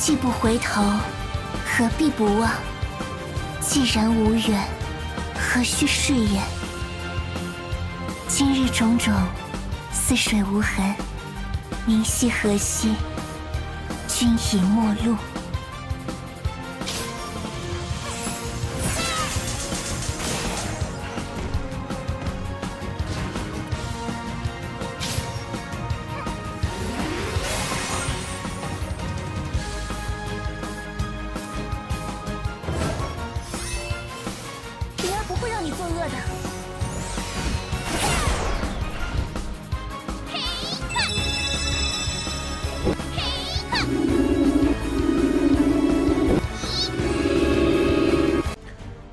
既不回头，何必不忘？既然无缘，何须誓言？今日种种，似水无痕，明夕何夕，君已陌路。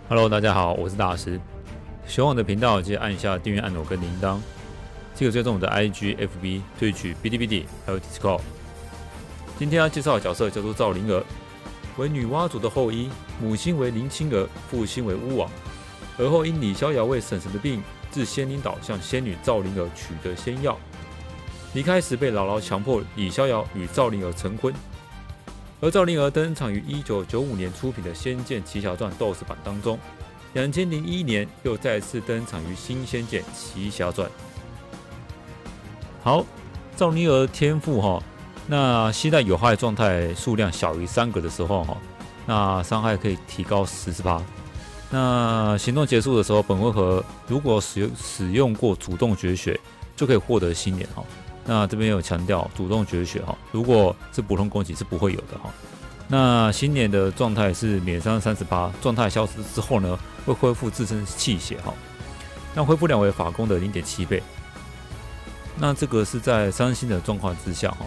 Hello， 大家好，我是大师。喜欢我的频道，记得按下订阅按钮跟铃铛，记得追踪我的 IG、FB、Twitch、哔哩哔哩，还有 Discord。今天要介绍的角色叫做赵灵儿，为女娲族的后裔，母亲为林青儿，父亲为巫王。而后因李逍遥为婶婶的病，至仙灵岛向仙女赵灵儿取得仙药。离开时被姥姥强迫李逍遥与赵灵儿成婚。 而赵灵儿登场于1995年出品的《仙剑奇侠传》斗士版当中， 2001年又再次登场于《新仙剑奇侠传》。好，赵灵儿天赋哈，那携带有害状态数量小于3个的时候哈，那伤害可以提高 40%。那行动结束的时候，本回合如果使用过主动绝学，就可以获得新年哈。 那这边有强调主动绝学哈，如果是普通攻击是不会有的哈。那新年的状态是免伤 38%， 状态消失之后呢，会恢复自身气血哈。那恢复量为法攻的 0.7 倍。那这个是在3星的状况之下哈。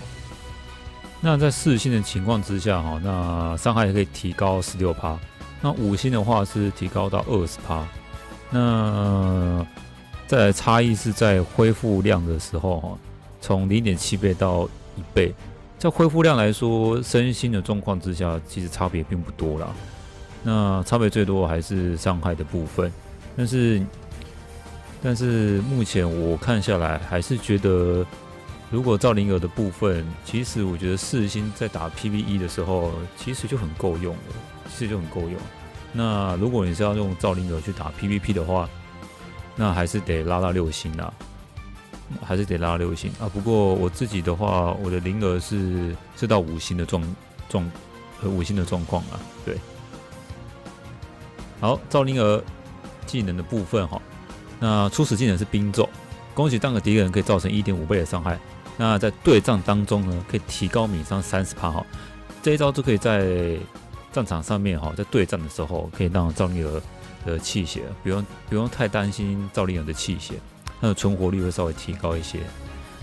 那在4星的情况之下哈，那伤害也可以提高 16%。那5星的话是提高到 20%。那再来差异是在恢复量的时候哈。 从 0.7 倍到1倍，在恢复量来说，身心的状况之下，其实差别并不多啦。那差别最多还是伤害的部分，但是目前我看下来，还是觉得，如果赵灵儿的部分，其实我觉得4星在打 PVE 的时候，其实就很够用了，其实就很够用。那如果你是要用赵灵儿去打 PVP 的话，那还是得拉到6星啦。 还是得拉6星啊！不过我自己的话，我的灵儿是到5星的5星的状况啊。对，好，赵灵儿技能的部分哈，那初始技能是冰咒，攻击当个敌人可以造成 1.5 倍的伤害。那在对战当中呢，可以提高免伤 30%哈。这一招就可以在战场上面哈，在对战的时候可以让赵灵儿的气血不用太担心赵灵儿的气血。 它的存活率会稍微提高一些。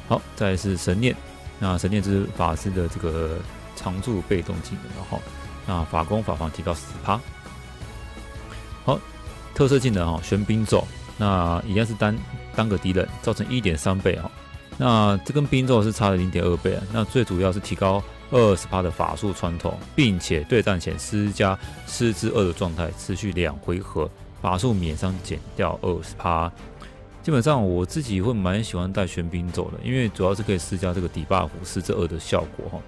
好，再来是神念，那神念是法师的这个常驻被动技能，然后那法攻法防提高 10%。好，特色技能哈，玄冰咒，那一样是单个敌人造成 1.3 倍哈，那这跟冰咒是差了 0.2 倍啊。那最主要是提高 20% 的法术穿透，并且对战前施加4+2的状态，持续2回合，法术免伤减掉 20%。 基本上我自己会蛮喜欢带玄冰咒的，因为主要是可以施加这个底 buff 4+2的效果哈，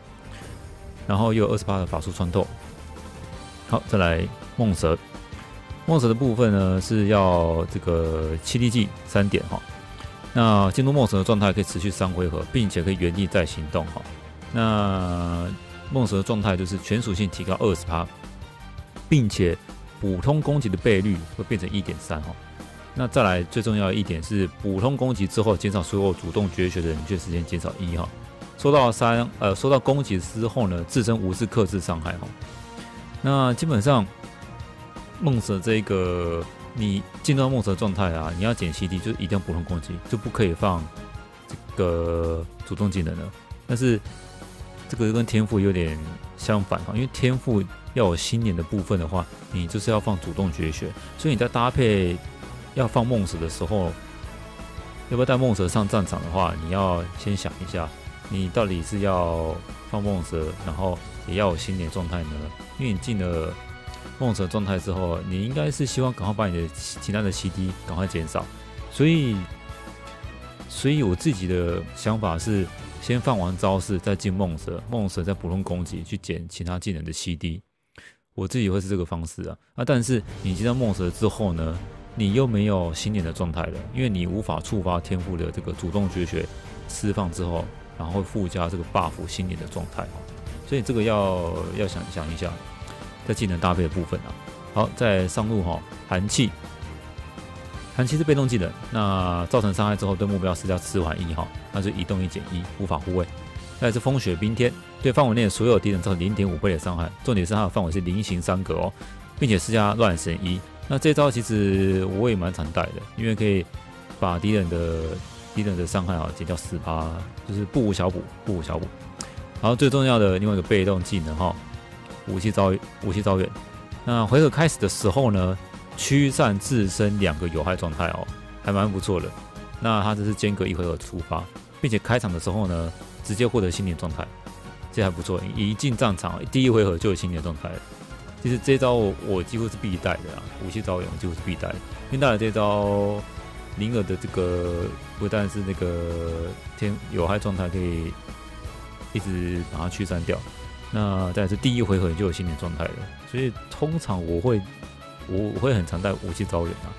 然后又有 20% 的法术穿透。好，再来梦蛇，梦蛇的部分呢是要这个7D技3点哈，那进入梦蛇的状态可以持续3回合，并且可以原地再行动哈。那梦蛇的状态就是全属性提高 20%， 并且普通攻击的倍率会变成 1.3 哈。 那再来最重要的一点是，普通攻击之后减少所有主动绝学的冷却时间减少1哈。收到攻击之后呢，自身无视克制伤害哈。那基本上梦蛇这个，你进入到梦蛇状态啊，你要减 CD 就一定要普通攻击，就不可以放这个主动技能了。但是这个跟天赋有点相反哈，因为天赋要有新年的部分的话，你就是要放主动绝学，所以你在搭配。 要放梦蛇的时候，要不要带梦蛇上战场的话，你要先想一下，你到底是要放梦蛇，然后也要有新年状态呢？因为你进了梦蛇状态之后，你应该是希望赶快把你的其他的 CD 赶快减少。所以我自己的想法是，先放完招式，再进梦蛇，梦蛇再补充攻击去减其他技能的 CD。我自己会是这个方式啊。但是你接到梦蛇之后呢，你又没有新年的状态了，因为你无法触发天赋的这个主动绝学释放之后，然后会附加这个 buff 新年的状态，所以这个要想一下，在技能搭配的部分啊。好，再上路哈，寒气。 寒气是被动技能，那造成伤害之后对目标施加迟缓1哈，那就移动1减1，无法护卫。再来是风雪冰天，对范围内所有敌人造成0.5倍的伤害，重点是它的范围是菱形3格哦，并且施加乱神1。那这招其实我也蛮常带的，因为可以把敌人的伤害啊减掉10%，就是不无小补。然后最重要的另外一个被动技能哈，武器招远。那回合开始的时候呢？ 驱散自身2个有害状态哦，还蛮不错的。那它这是间隔1回合出发，并且开场的时候呢，直接获得新年状态，这还不错。一进战场第1回合就有新年状态了。其实这招我几乎是必带的啦，武器招远几乎是必带，因为带了这招灵儿的这个不但是那个有害状态可以一直把它驱散掉，那再来是第1回合就有新年状态了，所以通常我会很常带武器招远啊。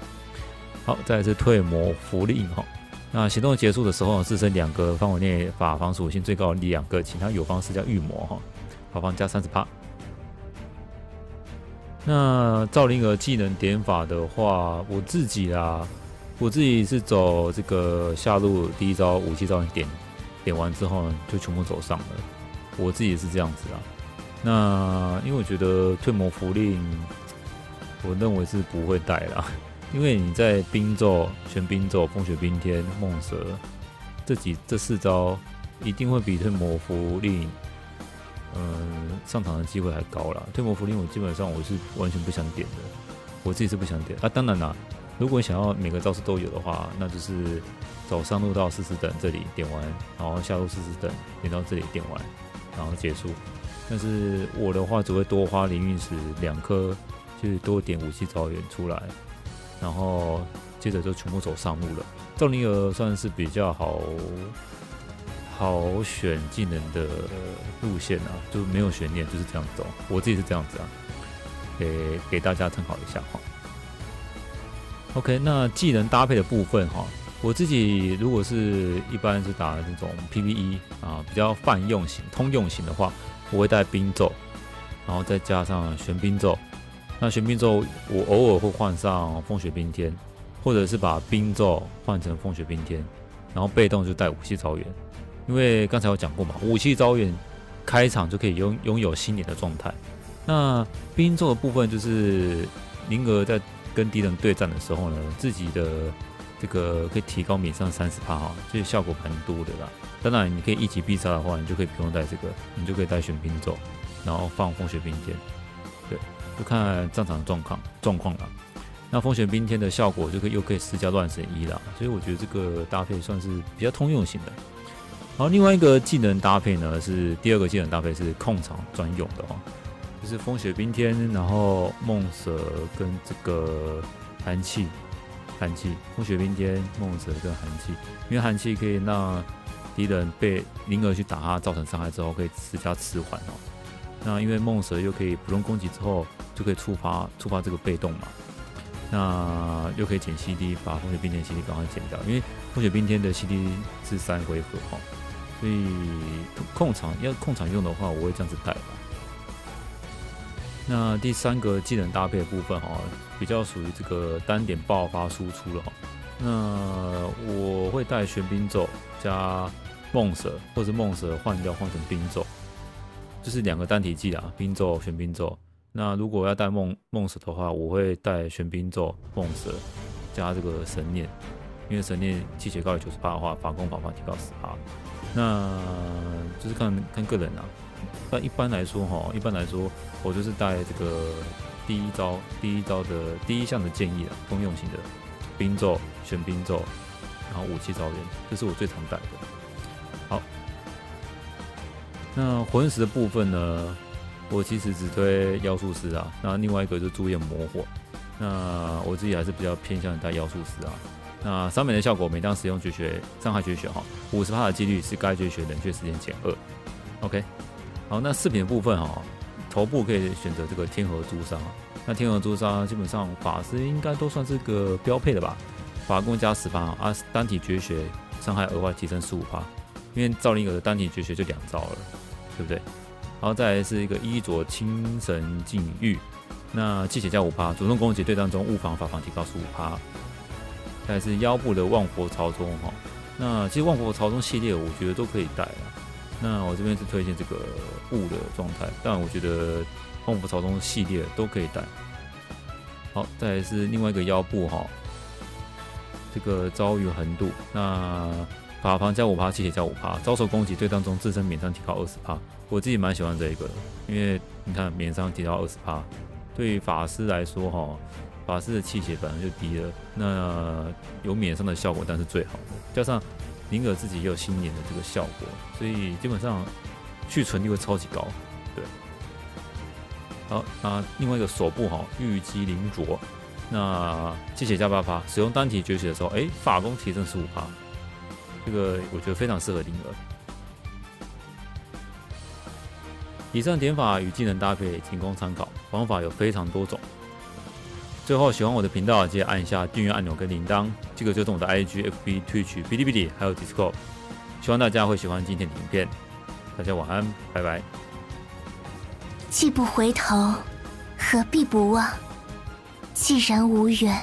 好，再来是退魔符令哈。那行动结束的时候，自身2个范围内法防属性最高的2个，其他友方施加御魔哈，法防加30%。那赵灵儿技能点法的话，我自己是走这个下路第一招武器招远点完之后就全部走上了，我自己也是这样子啊。那因为我觉得退魔符令。 我认为是不会带啦，因为你在冰咒、全冰咒、风雪冰天、梦蛇这4招，一定会比退魔符令，上场的机会还高啦。退魔符令我基本上我是完全不想点的，我自己是不想点啊。当然啦，如果你想要每个招式都有的话，那就是走上路到40等这里点完，然后下路40等点到这里点完，然后结束。但是我的话只会多花灵陨石2颗。 就是多点武器招远出来，然后接着就全部走上路了。赵灵儿算是比较好选技能的路线啊，就没有悬念，就是这样走。我自己是这样子啊，给大家参考一下哈。OK， 那技能搭配的部分哈，我自己如果是一般是打那种 PVE 啊，比较泛用型、通用型的话，我会带冰咒，然后再加上玄冰咒。 那玄冰咒，我偶尔会换上风雪冰天，或者是把冰咒换成风雪冰天，然后被动就带武器招远，因为刚才有讲过嘛，武器招远开场就可以拥有新年的状态。那冰咒的部分就是灵儿在跟敌人对战的时候呢，自己的这个可以提高免伤30%哈，这个效果蛮多的啦。当然，你可以一击必杀的话，你就可以不用带这个，你就可以带玄冰咒，然后放风雪冰天。 对，就看战场状况了。那风雪冰天的效果就又可以施加乱神1啦，所以我觉得这个搭配算是比较通用型的。然后另外一个技能搭配呢，是第2个技能搭配是控场专用的哦，就是风雪冰天，然后梦蛇跟这个寒气，风雪冰天、梦蛇跟寒气，因为寒气可以让敌人被灵儿去打他造成伤害之后，可以施加迟缓哦。 那因为梦蛇又可以普通攻击之后，就可以触发这个被动嘛，那又可以减 CD， 把风雪冰天 CD 赶快减掉，因为风雪冰天的 CD 是3回合哈，所以控场用的话，我会这样子带吧。那第3个技能搭配的部分哈，比较属于这个单点爆发输出了哈，那我会带玄冰咒加梦蛇，或者梦蛇换成冰咒。 就是2个单体技啊，冰咒、玄冰咒。那如果要带梦蛇的话，我会带玄冰咒、梦蛇加这个神念，因为神念气血高于90%的话，法攻、法防提高10%。那就是看个人啊。但一般来说，我就是带这个第一项的建议啊，通用型的冰咒、玄冰咒，然后武器招远，这是我最常带的。好。 那魂石的部分呢，我其实只推妖术师啊。那另外一个就是朱焰魔火，那我自己还是比较偏向带妖术师啊。那扫描的效果，每当使用绝学伤害绝学哈，50%的几率是该绝学冷却时间减2。OK， 好，那饰品的部分哈，头部可以选择这个天河朱砂。那天河朱砂基本上法师应该都算是个标配的吧？法攻加10%啊，单体绝学伤害额外提升15%，因为赵灵儿的单体绝学就2招了，对不对？然后再来是一个衣着清神禁欲，那气血加5%，主动攻击对战中物防法防提高15%。再来是腰部的万佛朝宗哈，那其实万佛朝宗系列我觉得都可以带啦。那我这边是推荐这个雾的状态，但我觉得万佛朝宗系列都可以带。好，再来是另外一个腰部哈，这个遭遇横渡，那法防加5%，气血加5%，遭受攻击对战中自身免伤提高20%。我自己蛮喜欢这一个的，因为你看免伤提高20%，对于法师来说哈，法师的气血本来就低了，那有免伤的效果，但是最好的，加上灵儿自己也有新年的这个效果，所以基本上去存率会超级高，对。好，那另外一个手部哈，玉肌灵镯，那气血加8%，使用单体绝学的时候，法攻提升15%，这个我觉得非常适合灵儿。以上点法与技能搭配仅供参考，玩法有非常多种。最后，喜欢我的频道，记得按一下订阅按钮跟铃铛，记得追踪我的 IG、FB、Twitch、哔哩哔哩，还有 Discord。希望大家会喜欢今天的影片，大家晚安，拜拜。既不回头，何必不忘？既然无缘，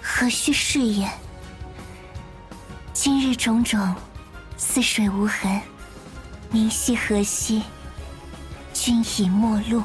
何须誓言？今日种种，似水无痕，明夕何夕？君已陌路。